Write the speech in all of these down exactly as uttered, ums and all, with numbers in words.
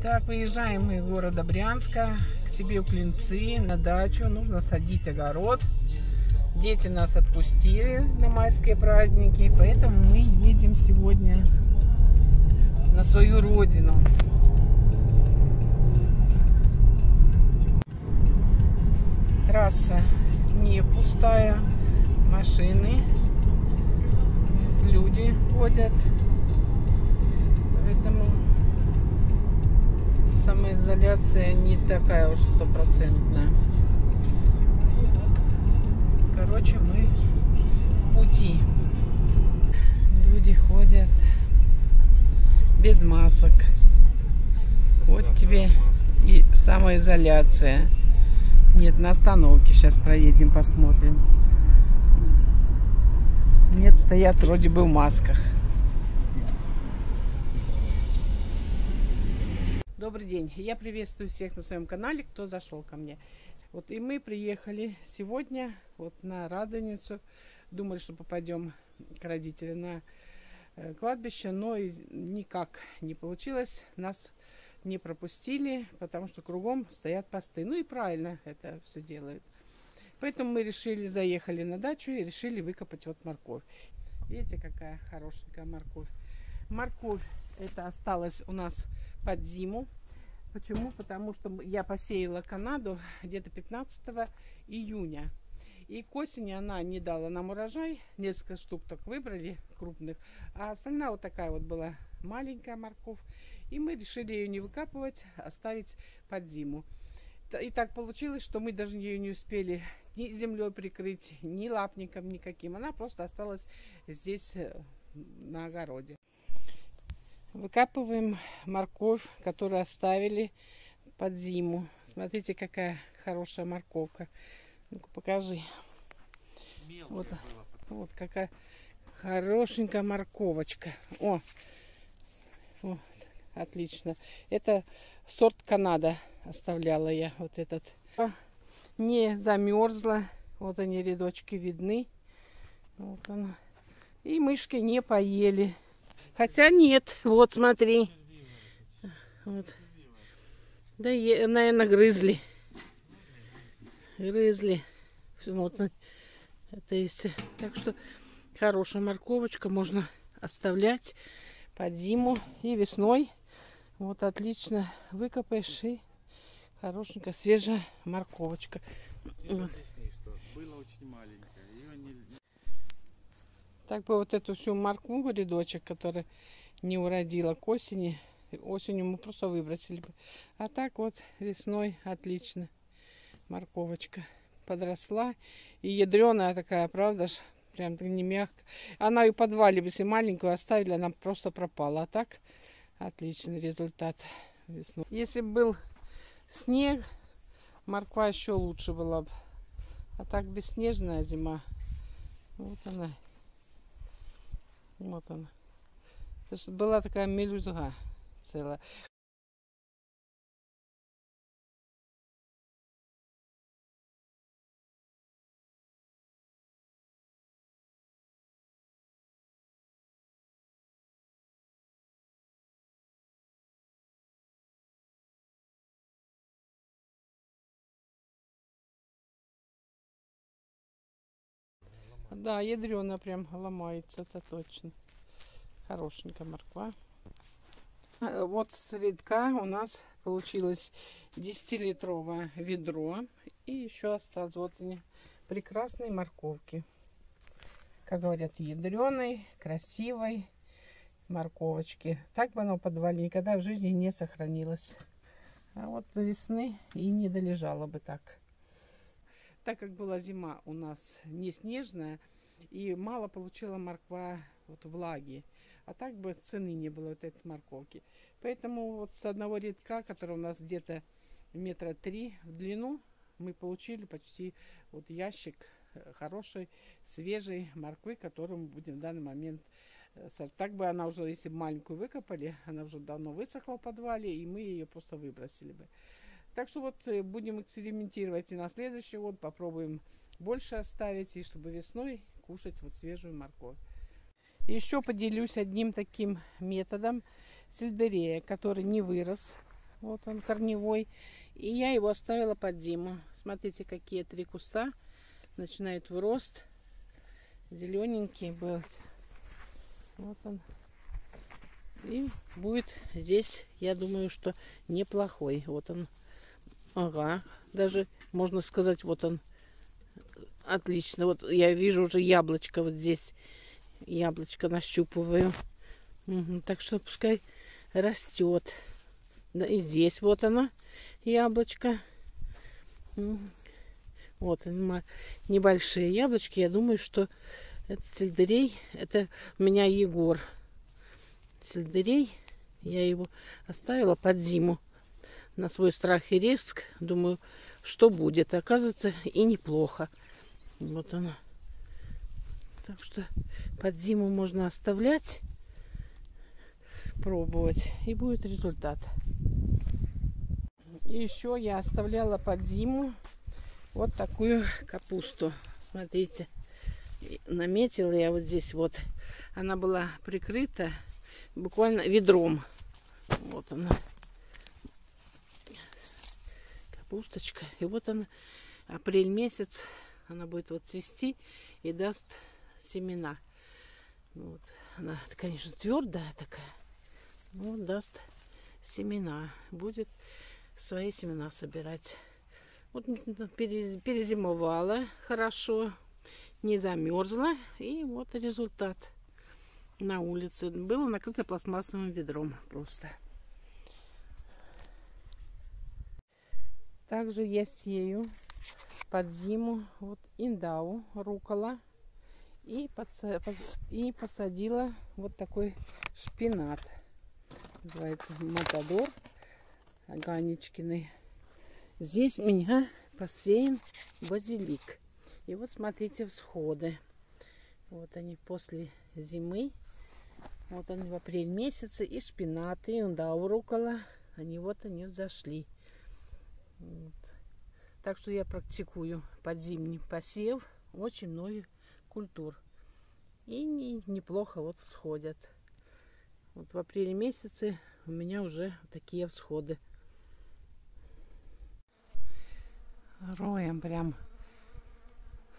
Итак, выезжаем мы из города Брянска к себе в Клинцы на дачу. Нужно садить огород. Дети нас отпустили на майские праздники, поэтому мы едем сегодня на свою родину. Трасса не пустая, машины, люди ходят, поэтому самоизоляция не такая уж стопроцентная. Короче, мы в пути. Люди ходят без масок. Вот тебе и самоизоляция. Нет, на остановке сейчас проедем, посмотрим. Нет, стоят вроде бы в масках. Добрый день, я приветствую всех на своем канале, кто зашел ко мне. Вот и мы приехали сегодня вот на Радоницу. Думали, что попадем к родителям на кладбище, но никак не получилось. Нас не пропустили, потому что кругом стоят посты. Ну и правильно это все делают. Поэтому мы решили, заехали на дачу и решили выкопать вот морковь. Видите, какая хорошенькая морковь. Морковь это осталась у нас под зиму. Почему? Потому что я посеяла Канаду где-то пятнадцатого июня. И к осени она не дала нам урожай. Несколько штук так выбрали, крупных. А остальная вот такая вот была маленькая морковь. И мы решили ее не выкапывать, оставить под зиму. И так получилось, что мы даже ее не успели ни землей прикрыть, ни лапником никаким. Она просто осталась здесь на огороде. Выкапываем морковь, которую оставили под зиму. Смотрите, какая хорошая морковка. Ну-ка, покажи. Вот, вот какая хорошенькая морковочка. О, вот, отлично. Это сорт Канада оставляла я. Вот этот. Не замерзла. Вот они, рядочки видны. Вот она. И мышки не поели. Хотя нет, вот смотри. Вот. Да, наверное, грызли. Грызли. Вот. Это есть. Так что хорошая морковочка. Можно оставлять под зиму и весной. Вот отлично выкопаешь, и хорошенькая свежая морковочка. Вот. Так бы вот эту всю морковку, рядочек, который не уродила к осени. Осенью мы просто выбросили бы. А так вот весной отлично. Морковочка подросла. И ядреная такая, правда ж? Прям не мягкая. Она и в подвале, если маленькую оставили, она просто пропала. А так отличный результат весной. Если бы был снег, морква еще лучше была бы. А так бесснежная зима. Вот она. Вот она. Была такая мелюзга целая. Да, ядрёна прям ломается, это точно. Хорошенькая морква. Вот средка у нас получилось десятилитровое ведро. И еще осталось вот они, прекрасные морковки. Как говорят, ядрёной, красивой морковочки. Так бы оно в подвале никогда в жизни не сохранилось. А вот до весны и не долежало бы так. Так как была зима у нас не снежная, и мало получила морква вот влаги, а так бы цены не было вот этой морковки. Поэтому вот с одного редка, который у нас где-то метра три в длину, мы получили почти вот ящик хорошей, свежей морквы, которую мы будем в данный момент сажать. Так бы она уже, если бы маленькую выкопали, она уже давно высохла в подвале, и мы ее просто выбросили бы. Так что вот будем экспериментировать и на следующий год. Попробуем больше оставить, и чтобы весной кушать вот свежую морковь. Еще поделюсь одним таким методом сельдерея, который не вырос. Вот он корневой. И я его оставила под зиму. Смотрите, какие три куста. Начинает в рост. Зелененький был. Вот он. И будет здесь, я думаю, что неплохой. Вот он. Ага. Даже можно сказать, вот он. Отлично. Вот я вижу уже яблочко. Вот здесь яблочко нащупываю. Угу. Так что пускай растет. Да и здесь вот оно, яблочко. Вот небольшие яблочки. Я думаю, что это сельдерей. Это у меня Егор. Сельдерей. Я его оставила под зиму. На свой страх и риск. Думаю, что будет. Оказывается, и неплохо. Вот она. Так что под зиму можно оставлять. Пробовать. И будет результат. И еще я оставляла под зиму вот такую капусту. Смотрите. Наметила я вот здесь вот. Она была прикрыта буквально ведром. Вот она. Капусточка. И вот она. Апрель месяц. Она будет вот цвести и даст семена. Вот. Она, конечно, твердая такая. Но даст семена. Будет свои семена собирать. Вот перезимовала хорошо. Не замерзла. И вот результат. На улице. Было накрыто пластмассовым ведром просто. Также я сею под зиму вот индау, руккола, и, подса... и посадила вот такой шпинат, называется Матадор Ганечкиный. Здесь у меня посеян базилик. И вот смотрите всходы. Вот они после зимы. Вот они в апрель месяце. И шпинат, и индау, руккола. Они вот они зашли. Вот. Так что я практикую под зимний посев очень много культур. И не, неплохо вот всходят. Вот в апреле месяце у меня уже такие всходы. Роем прям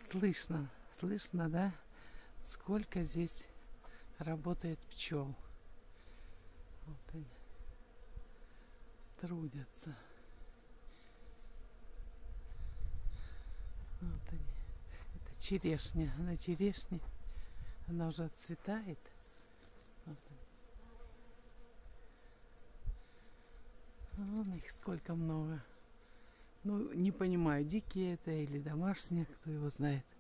слышно, слышно, да? Сколько здесь работает пчел. Вот они трудятся. Вот они. Это черешня. Она черешня. Она уже отцветает. Вот они. Вон их сколько много. Ну, не понимаю, дикие это или домашние, кто его знает.